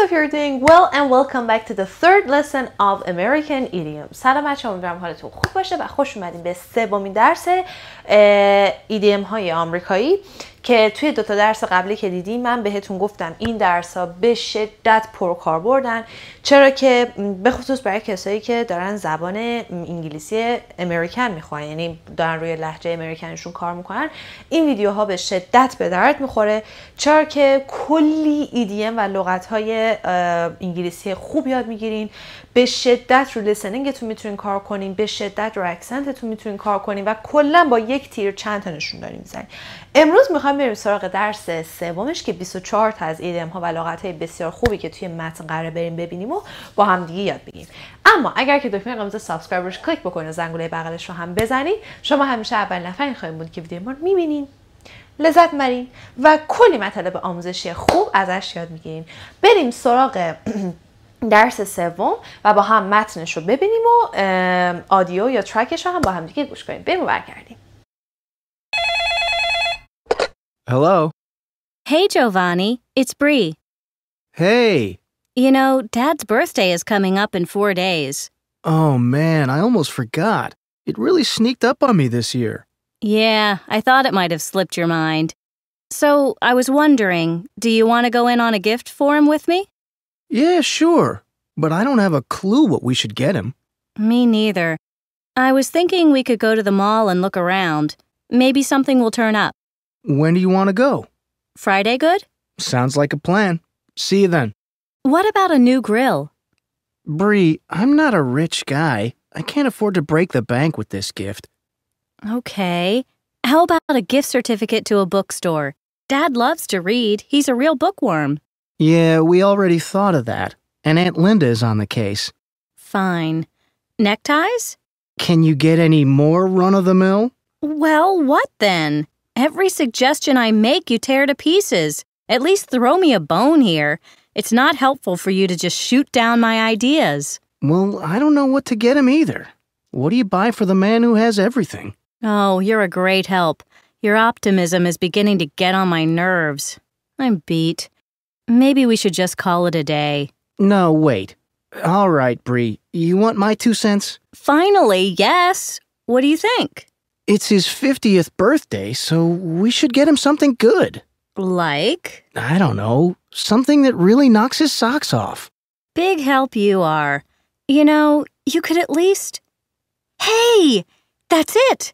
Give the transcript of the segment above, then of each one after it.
hope you're doing well and welcome back to the third lesson of American idioms. سلام بچه‌ها، امیدوارم حالتون خوب باشه و خوش اومدین به سومین درس ایدیوم های آمریکایی که توی دوتا درس قبلی که دیدیم من بهتون گفتم این درس‌ها به شدت پرکاربردن، چرا که به خصوص برای کسایی که دارن زبان انگلیسی امریکن میخوان، یعنی دارن روی لهجه امریکنشون کار میکنن، این ویدیوها به شدت به درد میخوره، چرا که کلی ایدیم و لغت‌های انگلیسی خوب یاد میگیرین، به شدت رو لیسنینگتون میتونین کار کنین، به شدت رو اکسنتتون میتونین کار کنین و کلا با یک تیر چند تا نشون دارین میزنین. امروز میخوام بریم سراغ درس سومش که 24 تا از ایدم ها و لغت های بسیار خوبی که توی متن قراره بریم ببینیم و با هم دیگه یاد بگیریم. اما اگر که دکمه قرمز سابسکرایب روش کلیک بکنید و زنگوله بغلش رو هم بزنید، شما همیشه اول نفری خواهید بود که ویدیو ما رو میبینید، لذت میبرین و کلی مطالب آموزشی خوب ازش یاد میگیرین. بریم سراغ درس سوم و با هم متنش رو ببینیم و آدیو یا ترکش رو هم با هم دیگه گوش کنیم. بریم و برگردیم. Hello. Hey, Giovanni. It's Bree. Hey. You know, Dad's birthday is coming up in 4 days. Oh, man, I almost forgot. It really sneaked up on me this year. Yeah, I thought it might have slipped your mind. So, I was wondering, do you want to go in on a gift for him with me? Yeah, sure. But I don't have a clue what we should get him. Me neither. I was thinking we could go to the mall and look around. Maybe something will turn up. When do you want to go? Friday good? Sounds like a plan. See you then. What about a new grill? Bree, I'm not a rich guy. I can't afford to break the bank with this gift. Okay. How about a gift certificate to a bookstore? Dad loves to read. He's a real bookworm. Yeah, we already thought of that. And Aunt Linda is on the case. Fine. Neckties? Can you get any more run-of-the-mill? Well, what then? Every suggestion I make, you tear to pieces. At least throw me a bone here. It's not helpful for you to just shoot down my ideas. Well, I don't know what to get him either. What do you buy for the man who has everything? Oh, you're a great help. Your optimism is beginning to get on my nerves. I'm beat. Maybe we should just call it a day. No, wait. All right, Bree. You want my 2 cents? Finally, yes. What do you think? It's his 50th birthday, so we should get him something good. Like? I don't know. Something that really knocks his socks off. Big help you are. You know, you could at least... Hey! That's it!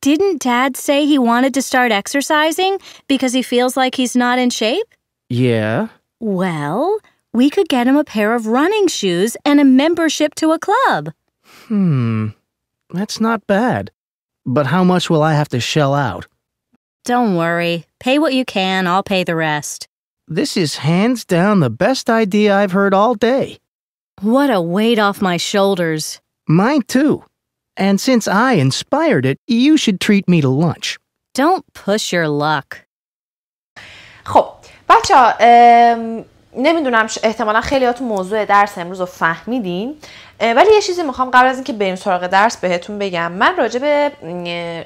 Didn't Dad say he wanted to start exercising because he feels like he's not in shape? Yeah. Well, we could get him a pair of running shoes and a membership to a club. That's not bad. But how much will I have to shell out? Don't worry. Pay what you can, I'll pay the rest. This is hands down the best idea I've heard all day. What a weight off my shoulders. Mine too. And since I inspired it, you should treat me to lunch. Don't push your luck. خب، بچه‌ها، نمیدونم احتمالا خیلیاتون موضوع درس امروز رو فهمیدین، ولی یه چیزی میخوام قبل از اینکه بریم سراغ درس بهتون بگم. من راجع به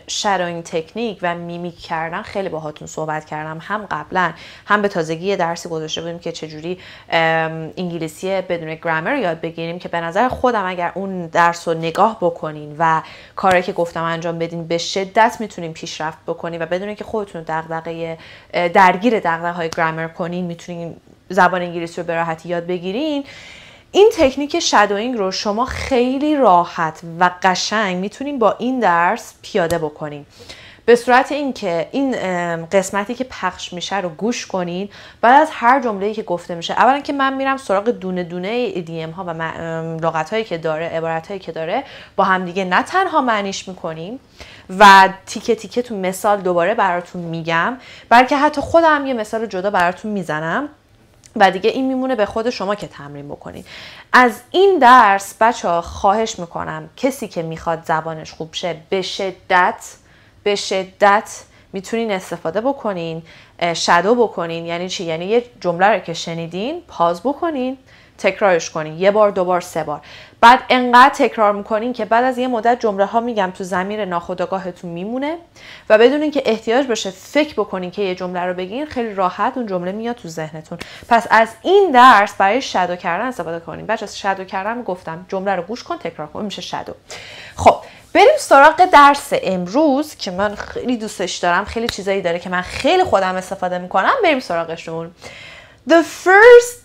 شادوینگ تکنیک و میمیک کردن خیلی باهاتون صحبت کردم، هم قبلا هم به تازگی درسی گذاشته بودیم که چجوری انگلیسی بدون گرامر یاد بگیریم، که به نظر خودم اگر اون درس رو نگاه بکنین و کاری که گفتم انجام بدین به شدت میتونین پیشرفت بکنین و بدون اینکه خودتون دغدغه درگیر دغدغه‌های گرامر کنین میتونین زبان انگلیسی رو به راحتی یاد بگیرین. این تکنیک شادوینگ رو شما خیلی راحت و قشنگ میتونین با این درس پیاده بکنین، به صورت اینکه این قسمتی که پخش میشه رو گوش کنین. بعد از هر جمله‌ای که گفته میشه، اولا که من میرم سراغ دونه دونه ایدیم ها و لغت‌هایی که داره، عبارت‌هایی که داره، با هم دیگه نه تنها معنیش میکنیم و تیکه تیکه تو مثال دوباره براتون میگم، بلکه حتی خودم یه مثال جدا براتون میزنم و دیگه این میمونه به خود شما که تمرین بکنید. از این درس بچه‌ها خواهش میکنم کسی که میخواد زبانش خوب شه به شدت میتونین استفاده بکنین. شادو بکنین یعنی چی؟ یعنی یه جمله رو که شنیدین پاز بکنین، تکرارش کنین، یه بار، دو بار، سه بار. بعد انقدر تکرار میکنین که بعد از یه مدت جمله ها میگم تو ضمیر ناخودآگاهتون میمونه و بدون اینکه احتیاج بشه فکر بکنین که یه جمله رو بگین، خیلی راحت اون جمله میاد تو ذهنتون. پس از این درس برای شادو کردن استفاده کنین. بچه‌ها شادو کردن گفتم، جمله رو گوش کن، تکرار کن، میشه شادو. خب بریم سراغ درس امروز که من خیلی دوستش دارم، خیلی چیزایی داره که من خیلی خودم استفاده میکنم. بریم سراغشون. The first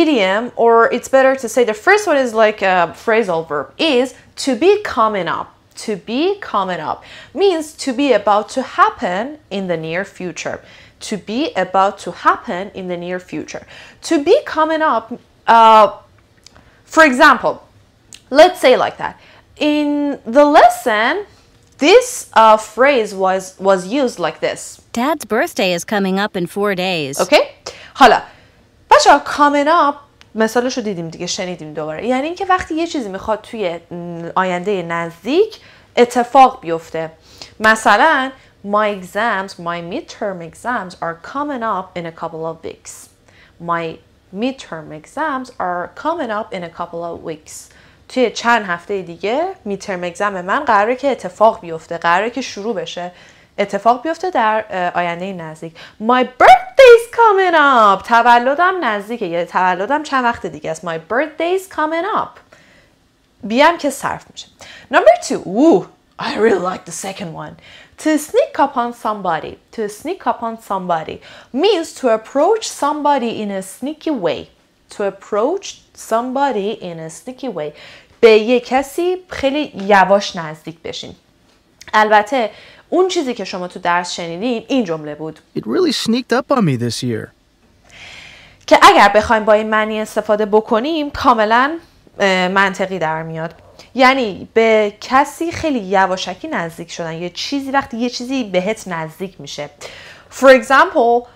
idiom, or it's better to say the first one is like a phrasal verb, is to be coming up. To be coming up means to be about to happen in the near future. To be about to happen in the near future. To be coming up, for example, let's say like that. In the lesson, this phrase was used like this. Dad's birthday is coming up in 4 days. Okay? حالا بچه‌ها coming up مثالشو دیدیم دیگه، شنیدیم دوباره. یعنی اینکه وقتی یه چیزی میخواد توی آینده نزدیک اتفاق بیفته. مثلا my midterm exams are coming up in a couple of weeks. My midterm exams are coming up in a couple of weeks. توی چند هفته دیگه میترم اگزم من قراره که اتفاق بیفته، قراره که شروع بشه، اتفاق بیفته در آینده نزدیک. My birthday's coming up. تولدم نزدیکه، یعنی تولدم چند وقت دیگه است. My birthday's coming up. بیم که صرف میشه. Number 2. Ooh, I really like the second one. To sneak up on somebody. To sneak up on somebody means to approach somebody in a sneaky way. To approach somebody in a sneaky way. به یه کسی خیلی یواش نزدیک بشین. البته اون چیزی که شما تو درس شنیدین این جمله بود. It really sneaked up on me this year. که اگر بخوایم با این معنی استفاده بکنیم کاملا منطقی در میاد. یعنی به کسی خیلی یواشکی نزدیک شدن، یه چیزی وقتی یه چیزی بهت نزدیک میشه. For example,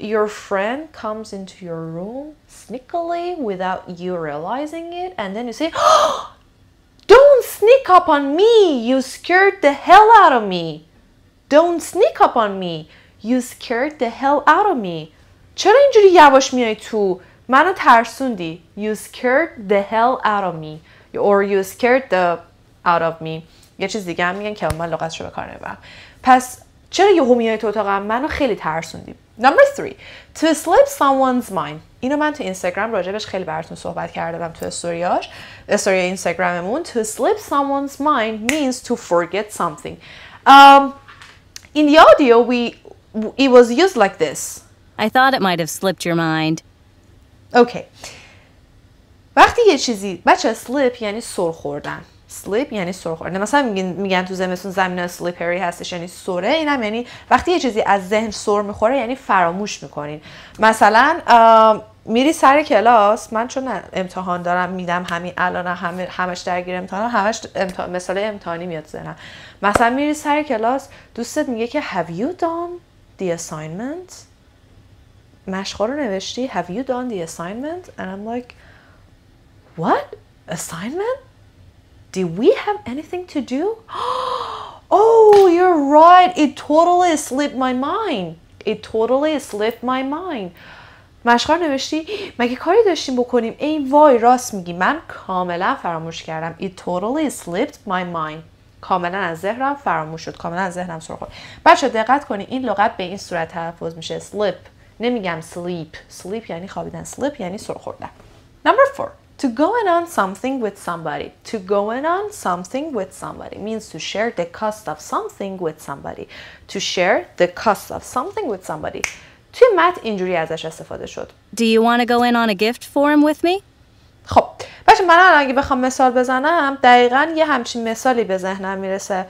your friend comes into your room sneakily without you realizing it, and then you say, oh, don't sneak up on me, you scared the hell out of me. Don't sneak up on me, you scared the hell out of me. چرا اینجوری یواش میای تو؟ منو ترسوندی. You scared the hell out of me, or you scared the out of me. یه چیز دیگه هم میگن که من لغتشو به کار نمیبرم. پس چرا یهو میای تو اتاقم؟ منو خیلی ترسوندی. Number 3, to slip someone's mind. اینو من تو اینستاگرام راجبش خیلی براتون صحبت کردم تو استوری اینستاگراممون. To slip someone's mind means to forget something. In the audio, it was used like this. I thought it might have slipped your mind. Okay. وقتی یه چیزی بچه slip یعنی سر خوردن. Slip یعنی سر خوردن. مثلا میگن تو زمستون زمین سلیپری هستش، یعنی سره. اینم یعنی وقتی یه چیزی از ذهن سر میخوره یعنی فراموش میکنین. مثلا میری سر کلاس، من چون امتحان دارم میدم همین الان همش درگیر امتحانم، همش مثال امتحانی میاد ذهنم. مثلا میری سر کلاس، دوستت میگه که have you done the assignment؟ مشق رو نوشتی؟ have you done the assignment؟ And I'm like what assignment؟ Did we have anything to do? Oh, you're right. It totally slipped my mind. It totally slipped my mind. مشقا نوشتی؟ مگه کاری داشتیم بکنیم؟ ای وای، راست میگی، من کاملا فراموش کردم. It totally slipped my mind. کاملا از ذهنم فراموش شد. کاملا از ذهنم سر خورد. بچه دقت کنید، این لغت به این صورت تلفظ میشه. Slip. نمیگم sleep. Sleep یعنی خوابیدن. Slip یعنی سر خوردن. Number 4. To go on something with somebody. To go on something with somebody means to share the cost of something with somebody. To share the cost of something with somebody. توی متن اینجوری ازش استفاده شد. Do you want to go in on a gift form with me? خب بچه من اگه بخوام مثال بزنم دقیقاً یه همچین مثالی به ذهنم میرسه.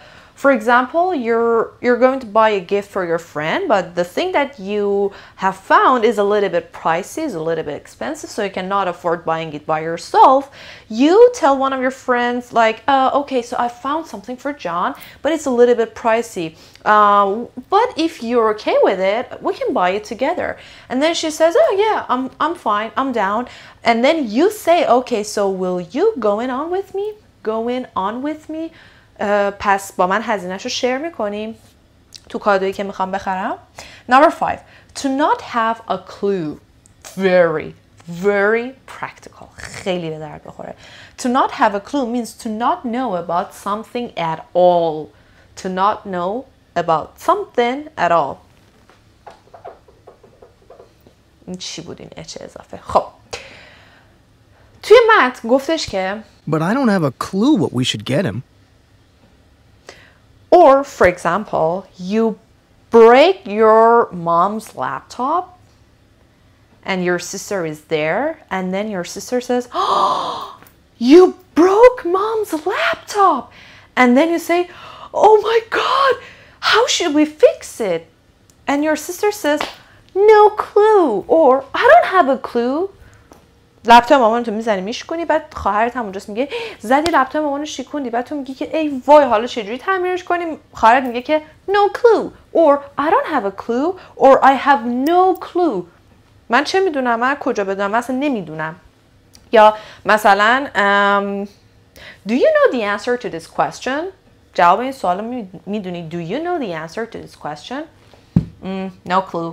For example, you're going to buy a gift for your friend, but the thing that you have found is a little bit pricey, is a little bit expensive, so you cannot afford buying it by yourself. You tell one of your friends, like, okay, so I found something for John, but it's a little bit pricey. But if you're okay with it, we can buy it together. And then she says, oh yeah, I'm fine, I'm down. And then you say, okay, so will you go in on with me? Go in on with me? پس با من هزینه‌شو شیر میکنیم تو کادویی که میخوام بخرم. Number 5. To not have a clue. Very, very practical. خیلی به درد بخوره. To not have a clue means to not know about something at all. To not know about something at all. این چی بود این اچ اضافه؟ خب. توی متن گفتش که But I don't have a clue what we should get him. Or, for example, you break your mom's laptop and your sister is there, and then your sister says, Oh, you broke mom's laptop. And then you say, Oh my God, how should we fix it? And your sister says, No clue, or I don't have a clue. لپتاپ مامانتو میزنی میشکنی بعد خواهرت هم اونجاست میگه زدی لپتاپ مامانو شکوندی بعد تو میگی که ای وای حالا چجوری تعمیرش کنیم خواهرت میگه که no clue or I don't have a clue or I have no clue من چه میدونم من کجا بدونم اصلا نمیدونم یا مثلا do you know the answer to this question جواب این سوالو میدونی do you know the answer to this question no clue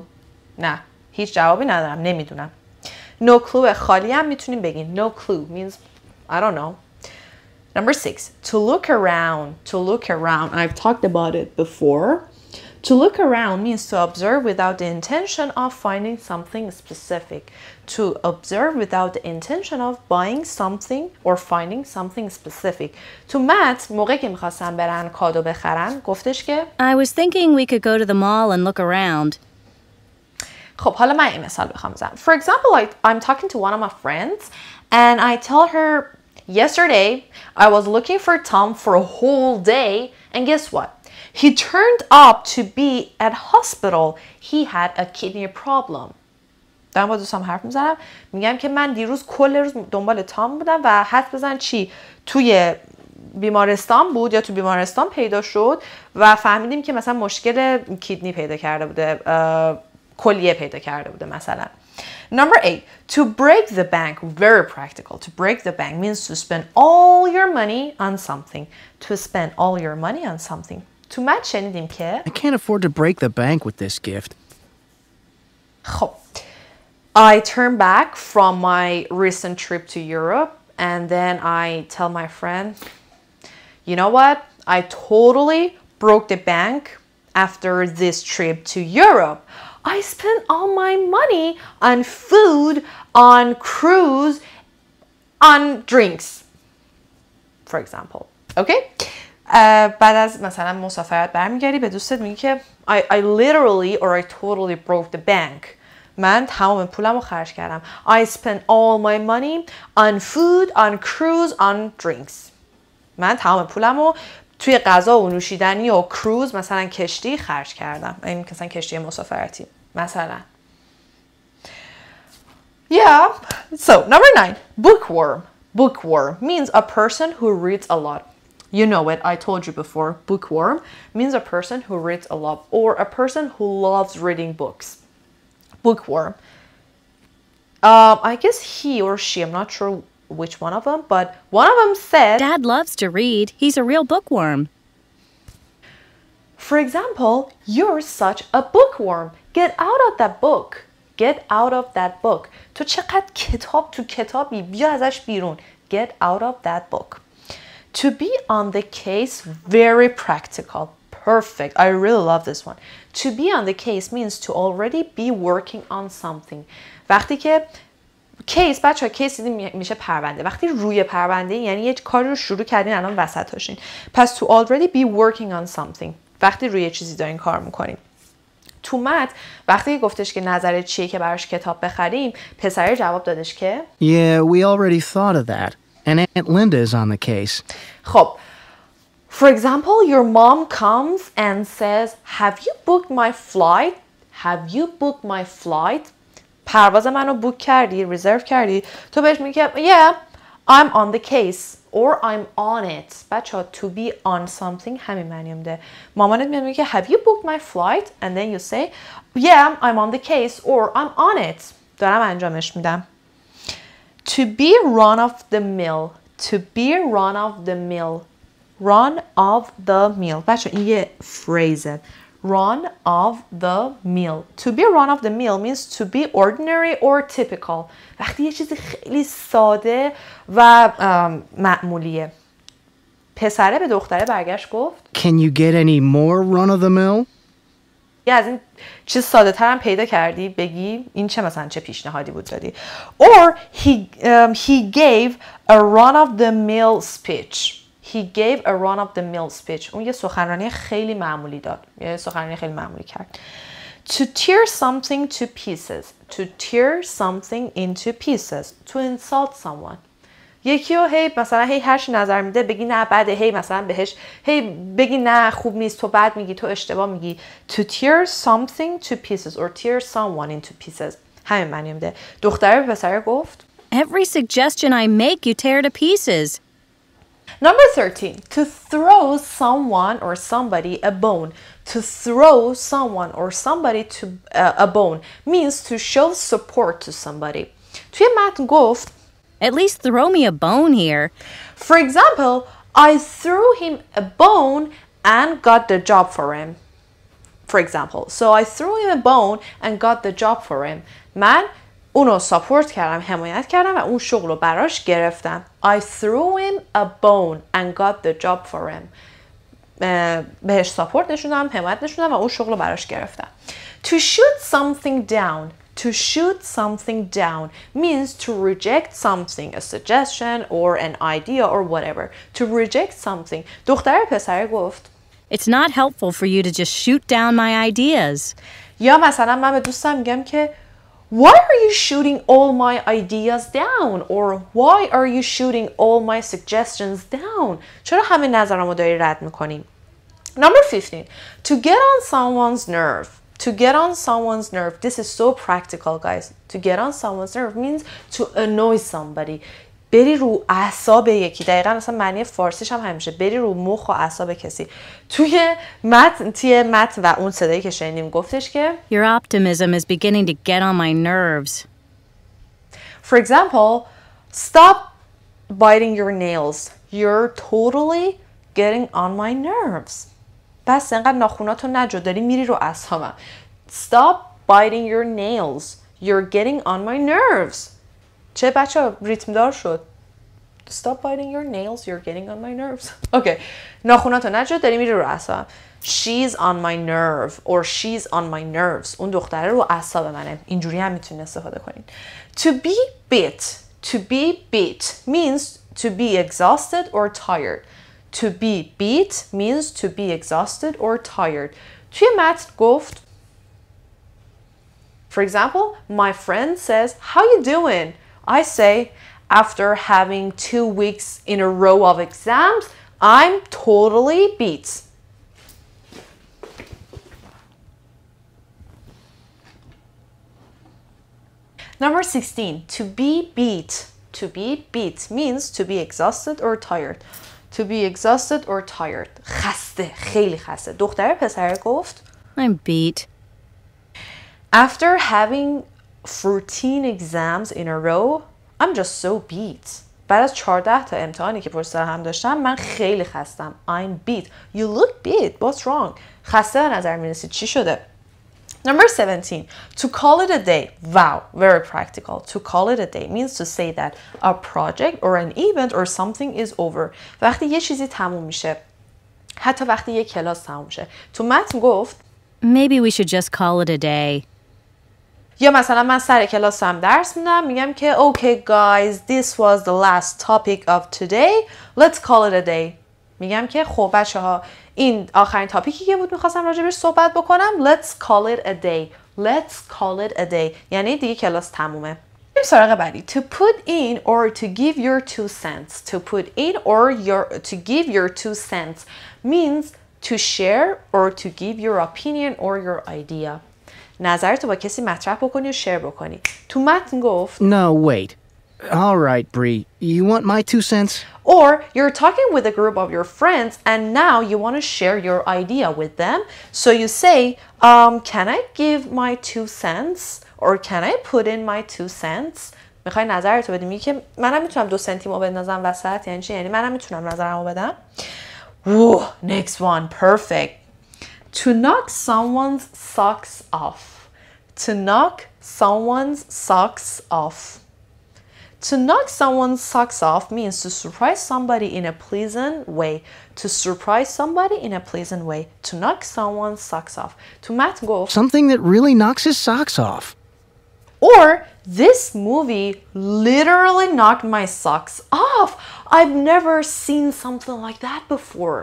نه هیچ جوابی ندارم نمیدونم No clue خالی هم میتونیم بگیم. No clue means I don't know. Number six, to look around. To look around. I've talked about it before. To look around means to observe without the intention of finding something specific. To observe without the intention of buying something or finding something specific. تو مت موقعی که میخواستن برن کادو بخرن گفتش که I was thinking we could go to the mall and look around. خب حالا من این مثال بخوام بزنم. For example, I'm talking to one of my friends and I tell her yesterday I was looking for Tom for a whole day and guess what? He turned up to be at hospital. He had a kidney problem. دارم با دوستم حرف میزنم. میگم که من دیروز کل روز دنبال تام بودم و حد بزن چی توی بیمارستان بود یا تو بیمارستان پیدا شد و فهمیدیم که مثلا مشکل کیدنی پیدا کرده بوده. کلیه پیدا کرده بوده مثلا. Number eight, to break the bank. Very practical. To break the bank means to spend all your money on something. To spend all your money on something. تو مت شنیدیم که I can't afford to break the bank with this gift. خب. I turn back from my recent trip to Europe and then I tell my friend, you know what? I totally broke the bank after this trip to Europe. I spent all my money on food, on cruise, on drinks, for example. Okay? بعد از مثلا مسافرت برمیگردی به دوستت میگی که I literally or I totally broke the bank. من تمام پولمو خرج کردم. I spent all my money on food, on cruise, on drinks. من تمام پولمو توی غذا و نوشیدنی و کروز مثلا کشتی خرج کردم. این مثلا کشتی مسافرتی. مثلا. Yeah. So, number nine. Bookworm. Bookworm means a person who reads a lot. You know it. I told you before. Bookworm means a person who reads a lot or a person who loves reading books. Bookworm. I guess he or she, I'm not sure which one of them, but one of them said, Dad loves to read. He's a real bookworm. For example, you're such a bookworm. Get out of that book. Get out of that book. تو چقدر کتاب تو کتابی بیا ازش بیرون. Get out of that book. To be on the case, very practical. Perfect. I really love this one. To be on the case means to already be working on something. وقتی که case بچه‌ها case میشه پرونده وقتی روی پرونده یعنی یک کاری رو شروع کردین الان وسط هاشین پس to already be working on something وقتی روی چیزی دارین کار میکنین تو مت وقتی گفتش که نظرت چیه که براش کتاب بخریم پسر جواب دادش که Yeah, we already thought of that and Aunt Linda is on the case خب For example, your mom comes and says Have you booked my flight? Have you booked my flight? پرواز منو بوک کردی ریزرو کردی تو بهش میگی yeah I'm on the case or I'm on it بچه ها to be on something همین معنی میده مامانت میاد میگه have you booked my flight and then you say yeah I'm on the case or I'm on it دارم انجامش میدم to be run of the mill to be run of the mill run of the mill بچه ها این یه فریزه run of the meal. To be run of the meal means to be ordinary or typical. وقتی یه چیزی خیلی ساده و معمولیه. پسره به دختره برگشت گفت Can you get any more run of the mill? یا از این چیز ساده تر هم پیدا کردی بگی این چه مثلا چه پیشنهادی بود دادی. Or he gave a run of the mill speech. He gave a run of the mill speech. اون یه سخنرانی خیلی معمولی داد. یه سخنرانی خیلی معمولی کرد. To tear something to pieces. To tear something into pieces. To insult someone. یکی رو هی مثلا هی هرش نظر میده بگی نه بده هی مثلا بهش هی بگی نه خوب نیست تو بد میگی تو اشتباه میگی. To tear something to pieces or tear someone into pieces. همین معنی میده. دختره به پسر گفت Every suggestion I make you tear to pieces. Number 13, to throw someone or somebody a bone. To throw someone or somebody to a bone means to show support to somebody. توی متن گفت At least throw me a bone here. For example, I threw him a bone and got the job for him. For example, so I threw him a bone and got the job for him. من اونو ساپورت کردم، حمایت کردم و اون شغل رو براش گرفتم. I threw him a bone and got the job for him. بهش ساپورت نشوندم، حمایت نشوندم و اون شغل رو براش گرفتم. To shoot something down. To shoot something down means to reject something, a suggestion or an idea or whatever. To reject something. دختر پسر گفت It's not helpful for you to just shoot down my ideas. یا مثلا من به دوستم میگم که Why are you shooting all my ideas down? Or why are you shooting all my suggestions down? چرا همه نظرمو داری رد میکنی؟ Number 15. To get on someone's nerve. To get on someone's nerve. This is so practical, guys. To get on someone's nerve means to annoy somebody. بری رو اعصاب یکی. دقیقاً اصلا معنی فارسیش هم همیشه بری رو مخ و اعصاب کسی. توی متن و اون صدایی که شنیدیم گفتش که Your optimism is beginning to get on my nerves. For example, stop biting your nails. You're totally getting on my nerves. بس اینقدر ناخوناتو نجو داری میری رو اعصابم. Stop biting your nails. You're getting on my nerves. چه بچه ریتم دار شد. Stop biting your nails. You're getting on my nerves. Okay. ناخوناتو نجو داری میری رو اعصابم. She's on my nerve or she's on my nerves. اون دختره رو اعصاب منه. اینجوری هم میتونی استفاده کنین. To be beat. To be beat means to be exhausted or tired. To be beat means to be exhausted or tired. توی متن گفت For example, my friend says, How you doing? I say, After having 2 weeks in a row of exams, I'm totally beat. Number 16. To be beat. To be beat means to be exhausted or tired. To be exhausted or tired. خسته، خیلی خسته. دختر پسر گفت I'm beat. After having 14 exams in a row, I'm just so beat. بعد از 14 تا امتحانی که پشت سر هم داشتم من خیلی خستم. I'm beat. You look beat. What's wrong? خسته به نظر میرسی. چی شده؟ Number 17. To call it a day. Wow, very practical. To call it a day means to say that a project or an event or something is over. وقتی یه چیزی تموم میشه. حتی وقتی یه کلاس تموم میشه. تو متن گفت Maybe we should just call it a day. یا مثلا من سر کلاسم درس میدم میگم که Okay guys, this was the last topic of today. Let's call it a day. میگم که خب بچه‌ها این آخرین تاپیکی که بود میخواستم راجبش صحبت بکنم Let's call it a day Let's call it a day یعنی دیگه کلاس تمومه بریم سراغ بعدی To put in or to give your two cents To put in or to give your two cents means to share or to give your opinion or your idea نظرتو با کسی مطرح بکنی و شیر بکنی تو متن گفت No, wait All right, Bree, you want my 2 cents? Or you're talking with a group of your friends and now you want to share your idea with them. So you say, can I give my 2 cents? Or can I put in my 2 cents? میخوای نظرتو بدی میگی که منم میتونم 2 سنتیمو بندازم وسط یعنی چی؟ یعنی منم میتونم نظرمو بدم. Whoa, next one, perfect. to knock someone's socks off. To knock someone's socks off. To knock someone's socks off means to surprise somebody in a pleasant way. To surprise somebody in a pleasant way. To knock someone's socks off. To matgo. Something that really knocks his socks off. Or, this movie literally knocked my socks off. I've never seen something like that before.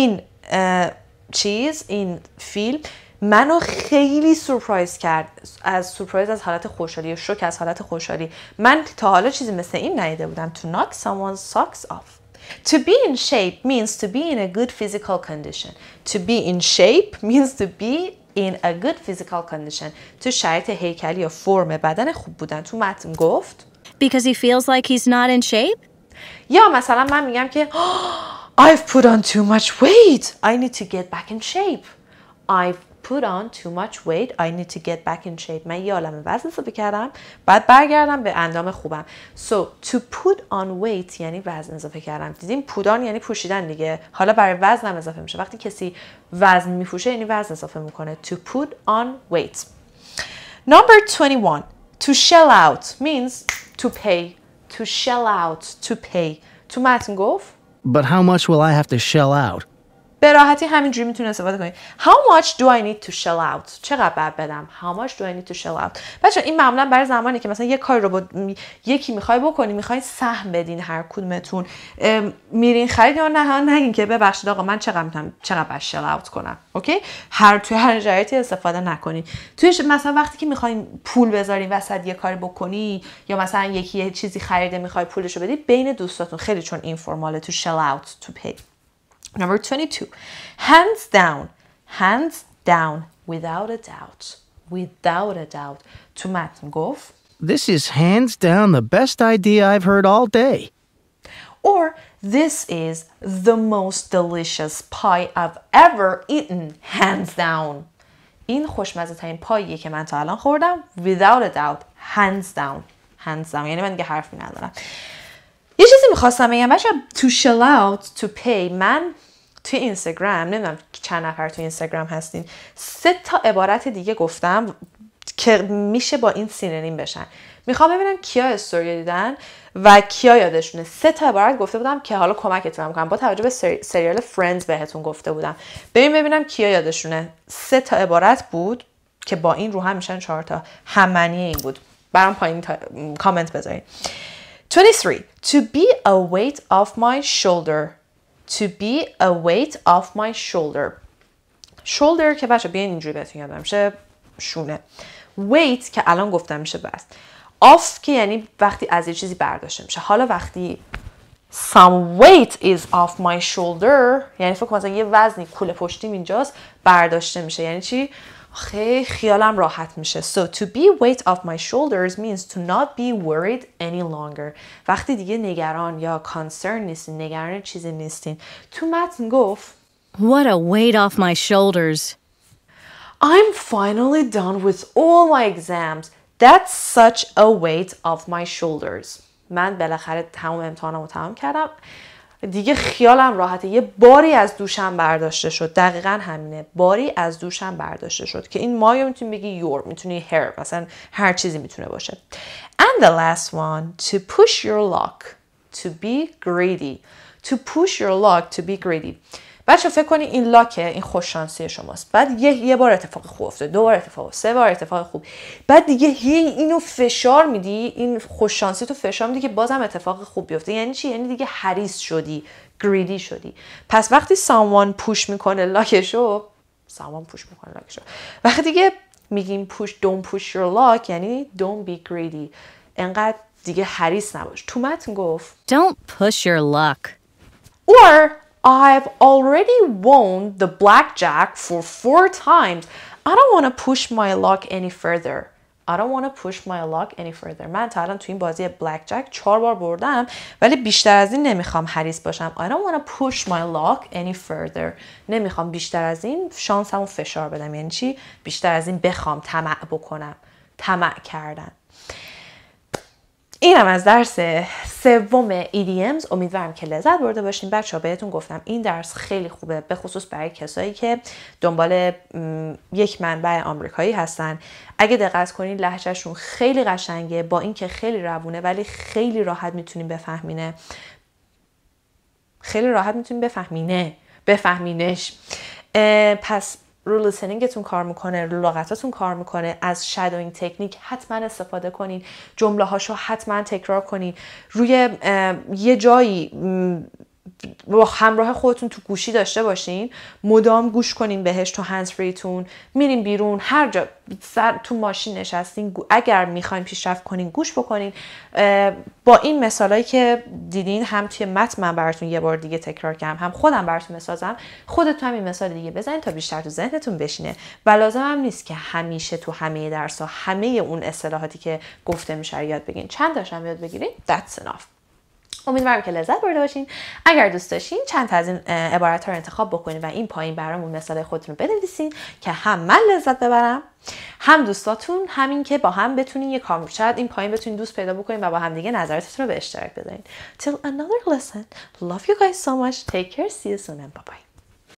In چیز این فیلم منو خیلی سورپرایز کرد از سورپرایز از حالت خوشحالی و شوک از حالت خوشحالی من تا حالا چیزی مثل این ندیده بودم to knock someone's socks off to be in shape means to be in a good physical condition to be in shape means to be in a good physical condition تو شرط هیکلی یا فرم بدن خوب بودن تو متن گفت because he feels like he's not in shape یا مثلا من میگم که I've put on too much weight. I need to get back in shape. I've put on too much weight. I need to get back in shape. من یه عالمه وزن اضافه کردم. بعد برگردم به اندام خوبم. So to put on weight یعنی وزن اضافه کردم. دیدیم put on یعنی پوشیدن دیگه. حالا برای وزن هم اضافه میشه. وقتی کسی وزن میپوشه یعنی وزن اضافه میکنه. To put on weight. Number 21. To shell out means to pay. To shell out. To pay. تو متن گفت But how much will I have to shell out? به راحتی همینجوری میتونید استفاده کنید. How much do I need to shell out? چقدر باید بدم? How much do I need to shell out? بچه این معمولا برای زمانی که مثلا یک کار رو با یکی میخوای بکنی میخواین سهم بدین هر کدومتون میرین خرید یا نه نگین که ببخشید آقا من چقدر میتونم چقدر باید shell out کنم. اوکی؟ هر توی هر جایی استفاده نکنین. توی مثلا وقتی که میخواین پول بذارین وسط یه کاری بکنی یا مثلا یکی یه چیزی خریده میخوای پولشو بدی بین دوستاتون خیلی چون اینفورماله تو shell out to pay. Number 22, hands down, without a doubt, to متن گفت This is hands down the best idea I've heard all day. Or, this is the most delicious pie I've ever eaten, hands down. این خوشمزه ترین پاییه که من تا الان خوردم, without a doubt, hands down, یعنی من دیگه حرفی ندارم. یه چیزی میخواستم بگم بچه to shell out to pay من توی اینستاگرام نمیدونم چند نفر توی اینستاگرام هستین 3 تا عبارت دیگه گفتم که میشه با این سینونیم بشن میخوام ببینم کیا استوری دیدن و کیا یادشونه 3 تا عبارت گفته بودم که حالا کمکتون میکنم با توجه به سریال فرندز بهتون گفته بودم ببینم کیا یادشونه 3 تا عبارت بود که با این رو هم میشن 4 تا هم معنی این بود برام پایین کامنت بذارین 23. To be a weight off my shoulder. To be a weight off my shoulder. Shoulder که بچه بیاین اینجوری بهتون یادم میشه شونه. Weight که الان گفتم میشه بس. Off که یعنی وقتی از یه چیزی برداشته میشه. حالا وقتی some weight is off my shoulder یعنی فکر مثلا یه وزنی کوله پشتیم اینجاست برداشته میشه. یعنی چی؟ خیلی خیالم راحت میشه. So to be weight off my shoulders means to not be worried any longer. وقتی دیگه نگران یا concerned نیستین نگران چیزی نیستین. تو متن گفت What a weight off my shoulders. I'm finally done with all my exams. That's such a weight off my shoulders. من بالاخره تمام امتحانامو تمام کردم. دیگه خیالم راحته یه باری از دوشم برداشته شد دقیقا همینه باری از دوشم برداشته شد که این مایو میتونی بگی your میتونی hair مثلا هر چیزی میتونه باشه and the last one to push your luck to be greedy to push your luck to be greedy بچه فکر کنی این لاکه این خوششانسی شماست بعد یه بار اتفاق خوب افتاد 2 بار اتفاق 3 بار اتفاق خوب بعد دیگه اینو فشار میدی این خوششانسی تو فشار میدی که بازم اتفاق خوب بیفته یعنی چی یعنی دیگه حریص شدی greedy شدی پس وقتی someone پوش میکنه لاکشو وقتی دیگه میگیم push don't push your luck یعنی don't be greedy انقدر دیگه حریص نباش تو متن گفت don't push your luck or I've already won the blackjack for 4 times. I don't want to push my luck any further. I don't want to push my luck any further. من تا الان تو این بازی blackjack 4 بار بردم ولی بیشتر از این نمیخوام حریص باشم. I don't want to push my luck any further. نمیخوام بیشتر از این شانسمو فشار بدم. یعنی چی؟ بیشتر از این بخوام طمع بکنم. طمع کردن. اینم از درس سوم EDMs امیدوارم که لذت برده باشین. بچه‌ها بهتون گفتم این درس خیلی خوبه، به خصوص برای کسایی که دنبال یک منبع آمریکایی هستن. اگه دقت کنین لهجهشون خیلی قشنگه، با اینکه خیلی روونه ولی خیلی راحت میتونین بفهمینه. خیلی راحت میتونین بفهمینش. پس رو لیسنینگتون کار میکنه، رو لغتاتون کار میکنه. از شادوینگ تکنیک حتما استفاده کنین، جمله هاشو حتما تکرار کنین، روی یه جایی با همراه خودتون تو گوشی داشته باشین، مدام گوش کنین بهش تو هندزفریتون، میرین بیرون، هر جا تو ماشین نشستین اگر میخواین پیشرفت کنین گوش بکنین. با این مثالایی که دیدین، هم توی متن من براتون یه بار دیگه تکرار کردم، هم خودم براتون مثال زدم، خودتون هم این مثال دیگه بزنین تا بیشتر تو ذهنتون بشینه. و لازم هم نیست که همیشه تو همه درس‌ها همه اون اصطلاحاتی که گفته میشه یاد بگیرین، چند تاشم یاد بگیرین. That's enough. امیدوارم که لذت برده باشین. اگر دوست داشتین چند تا از این عبارات رو انتخاب بکنین و این پایین برامون مثال خودتون رو بنویسین که هم من لذت ببرم، هم دوستاتون، همین که با هم بتونین یه کامرچت این پایین بتونین دوست پیدا بکنین و با هم دیگه نظراتتون رو به اشتراک بذارین. Till another lesson. Love you guys so much. Take care. See you soon and bye bye.